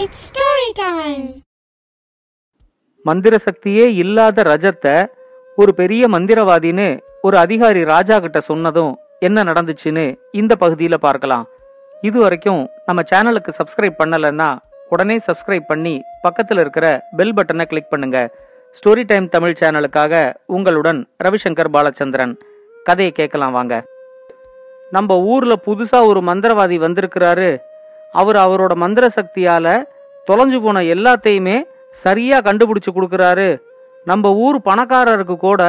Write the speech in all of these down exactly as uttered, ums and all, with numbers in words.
It's story time. மந்திர சக்தியே இல்லாத ரஜத்தை ஒரு பெரிய மந்திரவாதின்னு ஒரு அதிகாரி ராஜா கிட்ட சொன்னதும் என்ன நடந்துச்சுன்னு இந்த பகுதியில் பார்க்கலாம். இது வரைக்கும் நம்ம சேனலுக்கு சப்ஸ்கிரைப் பண்ணலைன்னா உடனே சப்ஸ்கிரைப் பண்ணி பக்கத்தில் இருக்கிற பெல் பட்டனை கிளிக் பண்ணுங்க. ஸ்டோரி டைம் தமிழ் சேனலுக்காக உங்களுடன் ரவிசங்கர் பாலச்சந்திரன். கதையை கேட்கலாம் வாங்க. நம்ம ஊர்ல புதுசா ஒரு மந்திரவாதி வந்திருக்கிறாரு. அவர் அவரோட மந்திர சக்தியால தொலைஞ்சு போன எல்லாத்தையுமே சரியா கண்டுபிடிச்சு கொடுக்கறாரு. நம்ம ஊர் பணக்காரருக்கு கூட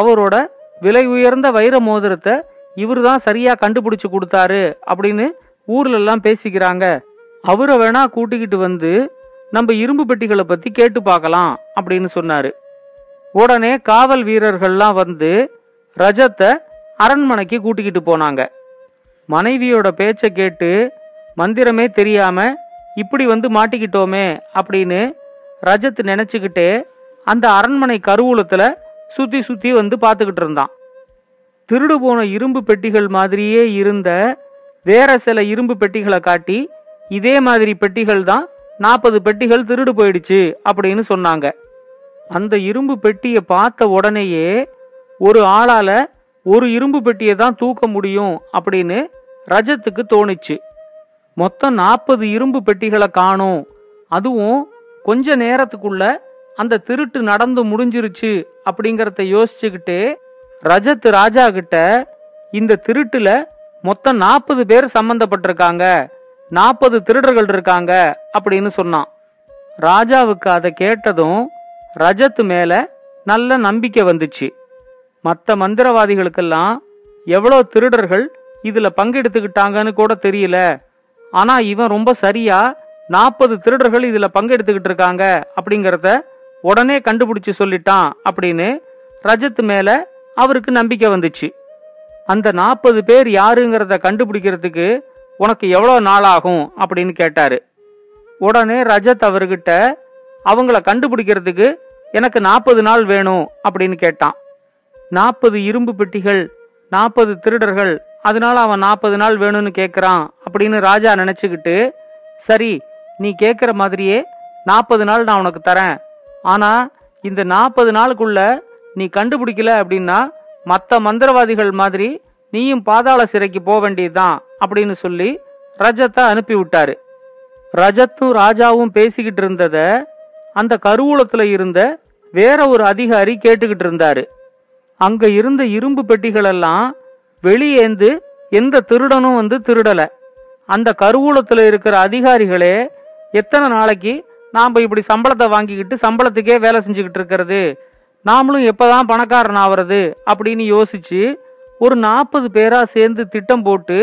அவரோட விலை உயர்ந்த வைர மோதிரத்தை இவரு தான் சரியா கண்டுபிடிச்சு கொடுத்தாரு அப்படின்னு ஊர்ல எல்லாம் பேசிக்கிறாங்க. அவரை வேணா கூட்டிக்கிட்டு வந்து நம்ம இரும்பு பெட்டிகளை பத்தி கேட்டு பார்க்கலாம் அப்படின்னு சொன்னாரு. உடனே காவல் வீரர்கள்லாம் வந்து ரஜத்தை அரண்மனைக்கு கூட்டிக்கிட்டு போனாங்க. மனைவியோட பேச்சை கேட்டு மந்திரமே தெரியாம இப்படி வந்து மாட்டிக்கிட்டோமே அப்படின்னு ரஜத் நினைச்சுக்கிட்டே அந்த அரண்மனை கருவூலத்துல சுத்தி சுத்தி வந்து பார்த்துக்கிட்டு இருந்தான். திருடு போன இரும்பு பெட்டிகள் மாதிரியே இருந்த வேற சில இரும்பு பெட்டிகளை காட்டி இதே மாதிரி பெட்டிகள் தான் நாற்பது பெட்டிகள் திருடு போயிடுச்சு அப்படின்னு சொன்னாங்க. அந்த இரும்பு பெட்டியை பார்த்த உடனேயே ஒரு ஆளால ஒரு இரும்பு பெட்டியை தான் தூக்க முடியும் அப்படின்னு ரஜத்துக்கு தோணிச்சு. மொத்தம் நாற்பது இரும்பு பெட்டிகளை காணும், அதுவும் கொஞ்ச நேரத்துக்குள்ள அந்த திருட்டு நடந்து முடிஞ்சிருச்சு அப்படிங்கறத யோசிச்சுக்கிட்டு ரஜத் ராஜா கிட்ட இந்த திருட்டுல மொத்தம் நாற்பது பேர் சம்பந்தப்பட்டிருக்காங்க, நாற்பது திருடர்கள் இருக்காங்க அப்படின்னு சொன்னான். ராஜாவுக்கு அதை கேட்டதும் ரஜத் மேல நல்ல நம்பிக்கை வந்துச்சு. மற்ற மந்திரவாதிகளுக்கெல்லாம் எவ்வளோ திருடர்கள் இதுல பங்கெடுத்துக்கிட்டாங்கன்னு கூட தெரியல, ஆனா இவன் ரொம்ப சரியா நாற்பது திருடர்கள் இதுல பங்கெடுத்துக்கிட்டு இருக்காங்க அப்படிங்கறத உடனே கண்டுபிடிச்சு சொல்லிட்டான் அப்படின்னு ரஜத் மேல அவருக்கு நம்பிக்கை வந்துச்சு. அந்த நாற்பது பேர் யாருங்கிறத கண்டுபிடிக்கிறதுக்கு உனக்கு எவ்வளவு நாள் ஆகும் அப்படின்னு கேட்டாரு. உடனே ரஜத் அவர்கிட்ட அவங்கள கண்டுபிடிக்கிறதுக்கு எனக்கு நாற்பது நாள் வேணும் அப்படின்னு கேட்டான். நாற்பது இரும்பு பெட்டிகள், நாற்பது திருடர்கள், அதனால அவன் நாற்பது நாள் வேணும்னு கேட்கறான் அப்படின்னு ராஜா நினைச்சுக்கிட்டு, சரி நீ கேட்குற மாதிரியே நாற்பது நாள் நான் உனக்கு தரேன், ஆனா இந்த நாற்பது நாளுக்குள்ள நீ கண்டுபிடிக்கல அப்படின்னா மற்ற மந்திரவாதிகள் மாதிரி நீயும் பாதாள சிறைக்கு போக வேண்டியதுதான் அப்படின்னு சொல்லி ரஜத்தை அனுப்பி விட்டாரு. ரஜத்தும் ராஜாவும் பேசிக்கிட்டு இருந்தத அந்த கருவூலத்துல இருந்த வேற ஒரு அதிகாரி கேட்டுக்கிட்டு இருந்தாரு. அங்க இருந்த இரும்பு பெட்டிகளெல்லாம் வெளியேந்து எந்த திருடனும் வந்து திருடல. அந்த கருவூலத்துல இருக்கிற அதிகாரிகளே எத்தனை நாளைக்கு நாம இப்படி சம்பளத்தை வாங்கிக்கிட்டு சம்பளத்துக்கே வேலை செஞ்சுக்கிட்டு இருக்கிறது, நாமளும் எப்பதான் பணக்காரன் ஆவறது அப்படின்னு யோசிச்சு ஒரு நாற்பது பேரா சேர்ந்து திட்டம் போட்டு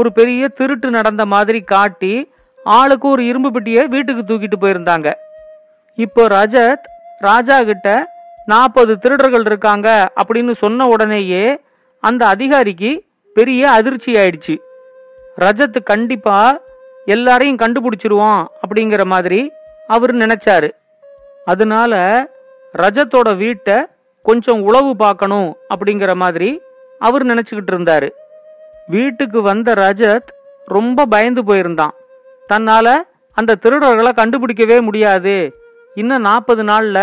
ஒரு பெரிய திருட்டு நடந்த மாதிரி காட்டி ஆளுக்கு ஒரு இரும்பு பெட்டியை வீட்டுக்கு தூக்கிட்டு போயிருந்தாங்க. இப்போ ரஜத் ராஜா கிட்ட நாற்பது திருடர்கள் இருக்காங்க அப்படின்னு சொன்ன உடனேயே அந்த அதிகாரிக்கு பெரிய அதிர்ச்சி ஆயிடுச்சு. ரஜத் கண்டிப்பா எல்லாரையும் கண்டுபிடிச்சிருவான் அப்படிங்கிற மாதிரி அவர் நினைச்சாரு. அதனால ரஜத்தோட வீட்டை கொஞ்சம் உளவு பார்க்கணும் அப்படிங்கிற மாதிரி அவர் நினைச்சுக்கிட்டு இருந்தாரு. வீட்டுக்கு வந்த ரஜத் ரொம்ப பயந்து போயிருந்தான். தன்னால அந்த திருடர்களை கண்டுபிடிக்கவே முடியாது, இன்னும் நாற்பது நாள்ல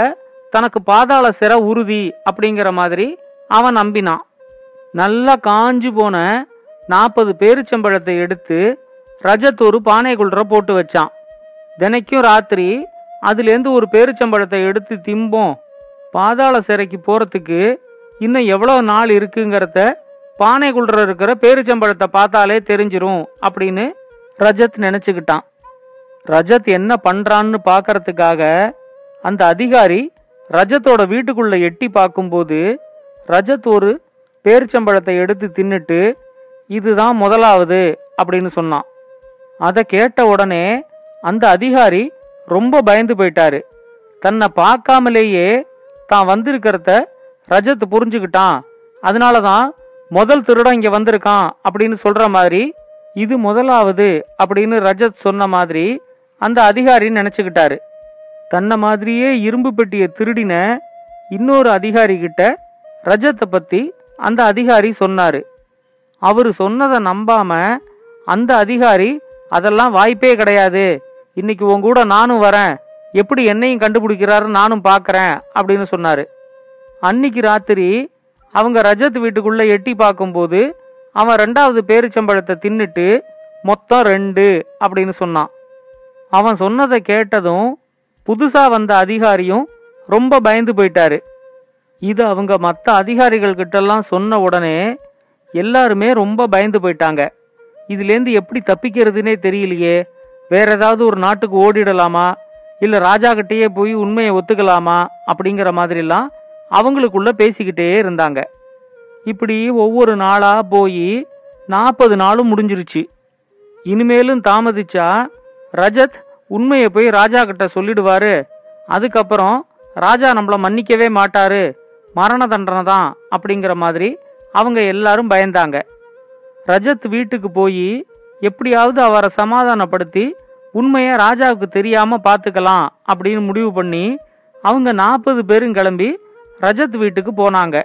தனக்கு பாதாள சிறை உறுதி அப்படிங்கிற மாதிரி அவன் நம்பினான். நல்லா காஞ்சு போன நாற்பது பேரிச்சம்பழத்தை எடுத்து ரஜத் ஒரு பானைக்குள்ள போட்டு வச்சான். தினைக்கும் ராத்திரி அதுலேருந்து ஒரு பேரிச்சம்பழத்தை எடுத்து திம்போம். பாதாள சிறைக்கு போறதுக்கு இன்னும் எவ்வளோ நாள் இருக்குங்கிறத பானைக்குள்ள இருக்கிற பேரிச்சம்பழத்தை பார்த்தாலே தெரிஞ்சிரும் அப்படின்னு ரஜத் நினைச்சுக்கிட்டான். ரஜத் என்ன பண்றான்னு பாக்கிறதுக்காக அந்த அதிகாரி ரஜத்தோட வீட்டுக்குள்ள எட்டி பார்க்கும்போது ரஜத் ஒரு பேரிச்சம்பழத்தை எடுத்து தின்னுட்டு இதுதான் முதலாவது அப்படின்னு சொன்னான். அதை கேட்ட உடனே அந்த அதிகாரி ரொம்ப பயந்து போயிட்டாரு. தன்னை பார்க்காமலேயே தான் வந்திருக்கிறத ரஜத் புரிஞ்சுக்கிட்டான். அதனாலதான் முதல் திருடம் இங்க வந்திருக்கான் அப்படின்னு சொல்ற மாதிரி இது முதலாவது அப்படின்னு ரஜத் சொன்ன மாதிரி அந்த அதிகாரி நினைச்சுக்கிட்டாரு. தன்னை மாதிரியே இரும்பு பெட்டியை திருடின இன்னொரு அதிகாரி கிட்ட ரஜத்தை பத்தி அந்த அதிகாரி சொன்னாரு. அவரு சொன்னதை நம்பாம அந்த அதிகாரி அதெல்லாம் வாய்ப்பே கிடையாது, இன்னைக்கு உன் கூட நானும் வரேன், எப்படி என்னையும் கண்டுபிடிக்கிறாரு நானும் பார்க்குறேன் அப்படின்னு சொன்னார். அன்னைக்கு ராத்திரி அவங்க ரஜத் வீட்டுக்குள்ளே எட்டி பார்க்கும்போது அவன் ரெண்டாவது பேரிச்சம்பழத்தை தின்னுட்டு மொத்தம் ரெண்டு அப்படின்னு சொன்னான். அவன் சொன்னதை கேட்டதும் புதுசாக வந்த அதிகாரியும் ரொம்ப பயந்து போயிட்டாரு. இது அவங்க மற்ற அதிகாரிகள் கிட்டெல்லாம் சொன்ன உடனே எல்லாருமே ரொம்ப பயந்து போயிட்டாங்க. இதுலேருந்து எப்படி தப்பிக்கிறதுனே தெரியலையே, வேற ஏதாவது ஒரு நாட்டுக்கு ஓடிடலாமா, இல்லை ராஜா கிட்டேயே போய் உண்மையை ஒத்துக்கலாமா அப்படிங்கிற மாதிரிலாம் அவங்களுக்குள்ள பேசிக்கிட்டே இருந்தாங்க. இப்படி ஒவ்வொரு நாளாக போய் நாற்பது நாளும் முடிஞ்சிருச்சு. இனிமேலும் தாமதிச்சா ரஜத் உண்மையை போய் ராஜா கிட்ட சொல்லிடுவாரு, அதுக்கப்புறம் ராஜா நம்மளை மன்னிக்கவே மாட்டாரு, மரண தண்டனை தான் அப்படிங்கிற மாதிரி அவங்க எல்லாரும் பயந்தாங்க. ரஜத் வீட்டுக்கு போய் எப்படியாவது அவரை சமாதானப்படுத்தி உண்மையை ராஜாவுக்கு தெரியாமல் பார்த்துக்கலாம் அப்படின்னு முடிவு பண்ணி அவங்க நாற்பது பேரும் கிளம்பி ரஜத் வீட்டுக்கு போனாங்க.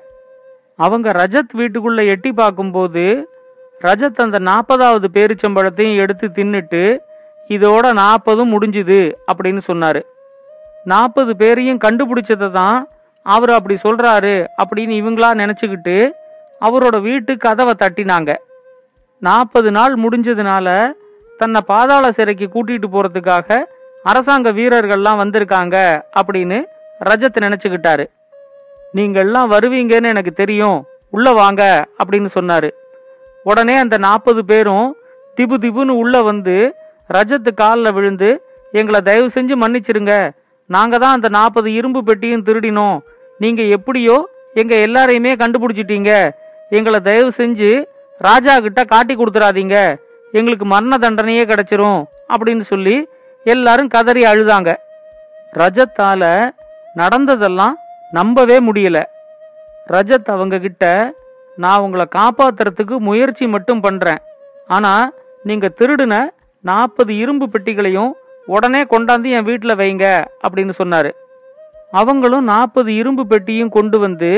அவங்க ரஜத் வீட்டுக்குள்ளே எட்டி பார்க்கும்போது ரஜத் அந்த நாற்பதாவது பேரிச்சம்பழத்தையும் எடுத்து தின்னுட்டு இதோட நாற்பதும் முடிஞ்சுது அப்படின்னு சொன்னார். நாற்பது பேரையும் கண்டுபிடிச்சதை தான் அவர் அப்படி சொல்கிறாரு அப்படின்னு இவங்களா நினச்சிக்கிட்டு அவரோட வீட்டு கதவை தட்டினாங்க. நாற்பது நாள் முடிஞ்சதுனால தன்னை பாதாள சிறைக்கு கூட்டிகிட்டு போகிறதுக்காக அரசாங்க வீரர்கள்லாம் வந்திருக்காங்க அப்படின்னு ரஜத் நினச்சிக்கிட்டாரு. நீங்கள்லாம் வருவீங்கன்னு எனக்கு தெரியும், உள்ளே வாங்க அப்படின்னு சொன்னார். உடனே அந்த நாற்பது பேரும் திபு திபுன்னு உள்ளே வந்து ரஜத்து காலில் விழுந்து, எங்களை தயவு செஞ்சு மன்னிச்சிருங்க, நாங்கள் தான் அந்த நாற்பது இரும்பு பெட்டியும் திருடினோம், நீங்கள் எப்படியோ எங்கள் எல்லாரையுமே கண்டுபிடிச்சிட்டீங்க, எங்களை தயவு செஞ்சு ராஜா கிட்ட காட்டி கொடுத்துடாதீங்க, எங்களுக்கு மரண தண்டனையே கிடச்சிரும் அப்படின்னு சொல்லி எல்லாரும் கதறி அழுதாங்க. ரஜத்தால நடந்ததெல்லாம் நம்பவே முடியல. ரஜத் அவங்க கிட்ட, நான் உங்களை காப்பாற்றுறதுக்கு முயற்சி மட்டும் பண்ணுறேன், ஆனால் நீங்கள் திருடின நாற்பது இரும்பு பெட்டிகளையும் உடனே கொண்டாந்து என் வீட்டில் வைங்க அப்படின்னு சொன்னார். அவங்களும் நாற்பது இரும்பு பெட்டியும் கொண்டு வந்து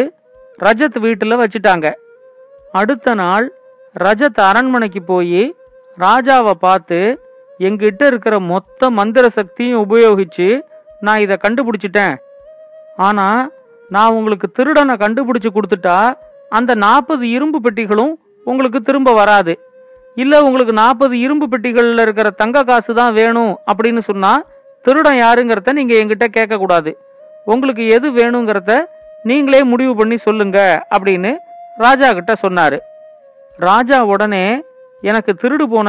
ரஜத் வீட்டில் வச்சுட்டாங்க. அடுத்த நாள் ரஜத் அரண்மனைக்கு போய் ராஜாவை பார்த்து, எங்கிட்ட இருக்கிற மொத்த மந்திர சக்தியும் உபயோகித்து நான் இதை கண்டுபிடிச்சிட்டேன், ஆனால் நான் உங்களுக்கு திருடனை கண்டுபிடிச்சி கொடுத்துட்டா அந்த நாற்பது இரும்பு பெட்டிகளும் உங்களுக்கு திரும்ப வராது, இல்லை உங்களுக்கு நாற்பது இரும்பு பெட்டிகளில் இருக்கிற தங்க காசு தான் வேணும் அப்படின்னு சொன்னால் திருடன் யாருங்கிறத நீங்கள் எங்கிட்ட கேட்கக்கூடாது, உங்களுக்கு எது வேணுங்கிறத நீங்களே முடிவு பண்ணி சொல்லுங்க அப்படின்னு ராஜா கிட்ட சொன்னார். ராஜா உடனே, எனக்கு திருடு போன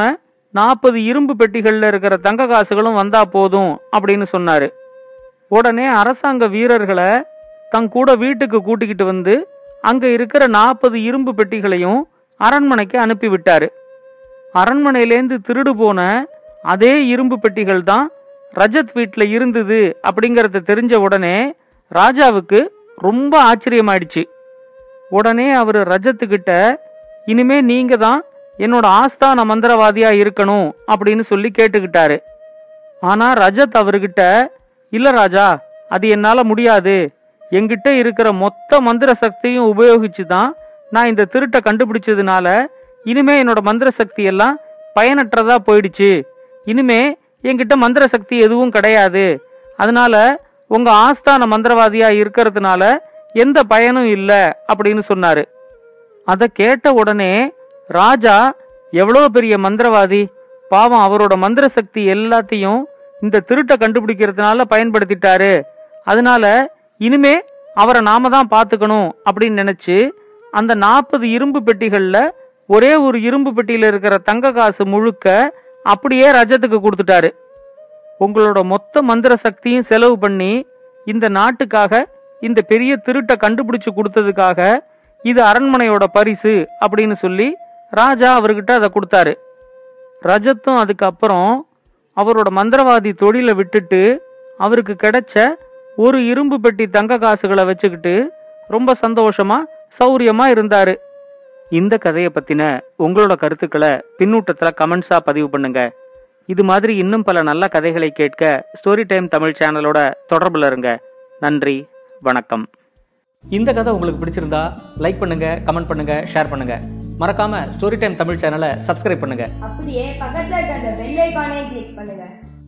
நாற்பது இரும்பு பெட்டிகளில் இருக்கிற தங்க காசுகளும் வந்தால் போதும் அப்படின்னு சொன்னார். உடனே அரசாங்க வீரர்களை தன் கூட வீட்டுக்கு கூட்டிக்கிட்டு வந்து அங்கே இருக்கிற நாற்பது இரும்பு பெட்டிகளையும் அரண்மனைக்கு அனுப்பிவிட்டார். அரண்மனையிலேருந்து திருடு போன அதே இரும்பு பெட்டிகள் தான் ரஜத் வீட்டில் இருந்தது அப்படிங்கிறத தெரிஞ்ச உடனே ராஜாவுக்கு ரொம்ப ஆச்சரியமாயிடுச்சு. உடனே அவர் ரஜத்துக்கிட்ட, இனிமே நீங்கள் தான் என்னோட ஆஸ்தான மந்திரவாதியாக இருக்கணும் அப்படின்னு சொல்லி கேட்டுக்கிட்டாரு. ஆனால் ரஜத் அவர்கிட்ட, இல்லை ராஜா, அது என்னால் முடியாது, என்கிட்ட இருக்கிற மொத்த மந்திர சக்தியும் உபயோகிச்சு தான் நான் இந்த திருட்டை கண்டுபிடிச்சதுனால இனிமே என்னோட மந்திர சக்தி எல்லாம் பயனற்றதா போயிடுச்சு, இனிமே என்கிட்ட மந்திர சக்தி எதுவும் கிடையாது, அதனால உங்க ஆஸ்தான மந்திரவாதியா இருக்கிறதுனால எந்த பயனும் இல்லை அப்படின்னு சொன்னாரு. அதை கேட்ட உடனே ராஜா, எவ்வளோ பெரிய மந்திரவாதி, பாவம் அவரோட மந்திர சக்தி எல்லாத்தையும் இந்த திருட்டை கண்டுபிடிக்கிறதுனால பயன்படுத்திட்டாரு, அதனால இனிமே அவரை நாம தான் பார்த்துக்கணும் அப்படின்னு நினைச்சு அந்த நாற்பது இரும்பு பெட்டிகள்ல ஒரே ஒரு இரும்பு பெட்டியில் இருக்கிற தங்க காசு முழுக்க அப்படியே ரஜத்துக்கு கொடுத்துட்டாரு. உங்களோட மொத்த மந்திர சக்தியும் செலவு பண்ணி இந்த நாட்டுக்காக இந்த பெரிய திருட்டை கண்டுபிடிச்சு கொடுத்ததுக்காக இது அரண்மனையோட பரிசு அப்படின்னு சொல்லி ராஜா அவர்கிட்ட அதை கொடுத்தாரு. ரஜத்தும் அதுக்கப்புறம் அவரோட மந்திரவாதி தொழிலை விட்டுட்டு அவருக்கு கிடைச்ச ஒரு இரும்பு பெட்டி தங்க காசுகளை வச்சுக்கிட்டு ரொம்ப சந்தோஷமா சௌரியமா இருந்தாரு. இந்த கதையை பற்றின உங்களோட கருத்துக்களை பின்னூட்டத்தில் கமெண்ட்ஸாக பதிவு பண்ணுங்க. இது மாதிரி இன்னும் பல நல்ல கதைகளை கேட்க ஸ்டோரி டைம் தமிழ் சேனலோட தொடர்பில் இருங்க. நன்றி, வணக்கம். இந்த கதை உங்களுக்கு பிடிச்சிருந்தா லைக் பண்ணுங்க, கமெண்ட் பண்ணுங்க, ஷேர் பண்ணுங்க. மறக்காம ஸ்டோரி டைம் தமிழ் சேனலை சப்ஸ்கிரைப் பண்ணுங்க. அப்படியே பக்கத்துல இருக்க அந்த பெல் ஐகானை கிளிக் பண்ணுங்க.